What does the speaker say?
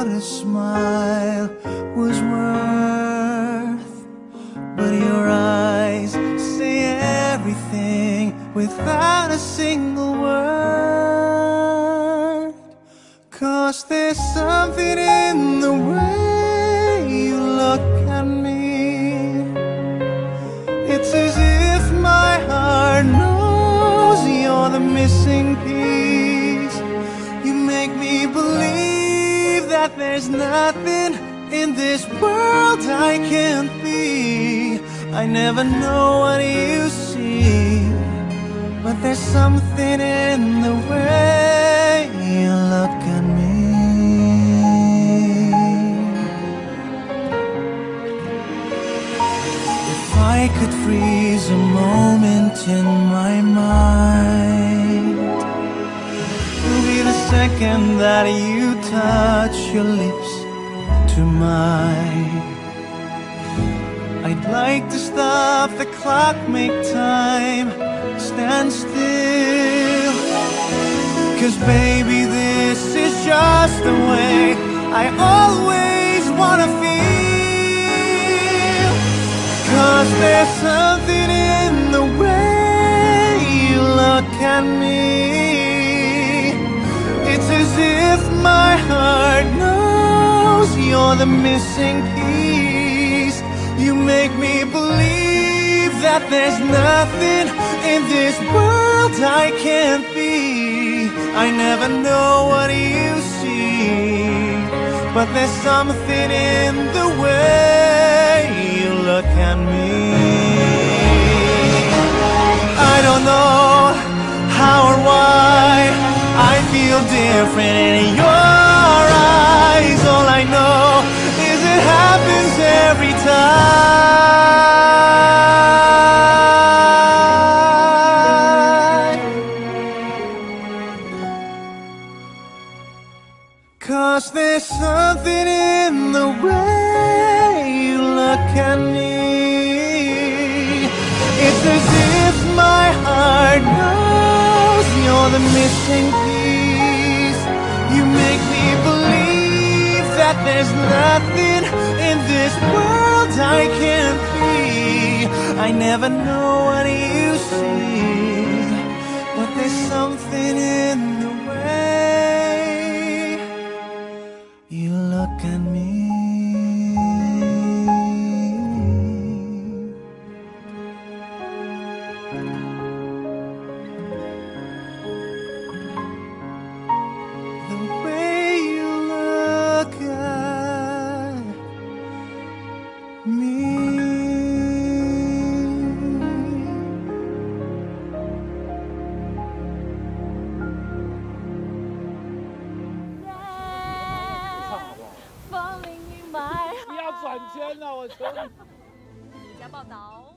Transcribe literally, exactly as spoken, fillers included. what a smile was worth, but your eyes say everything without a single word. 'Cause there's something in the way you look at me. It's as if my heart knows you're the missing piece. You make me believe that there's nothing in this world I can't be. I never know what you see, but there's something in the way you look at me. I could freeze a moment in my mind, it'll be the second that you touch your lips to mine. I'd like to stop the clock, make time stand still, 'cause baby, this is just the way I always wanna feel. 'Cause there's something in the way you look at me. It's as if my heart knows you're the missing piece. You make me believe that there's nothing in this world I can't be. I never know what you see, but there's something in the way look at me. I don't know how or why I feel different in your eyes. All I know is it happens every time. 'Cause there's something in the way you look at me. The missing piece. You make me believe that there's nothing in this world I can't be. I never know what you see, but there's something in the way you look at me. Falling in my heart. 你要转圈了，我求你。有家报道。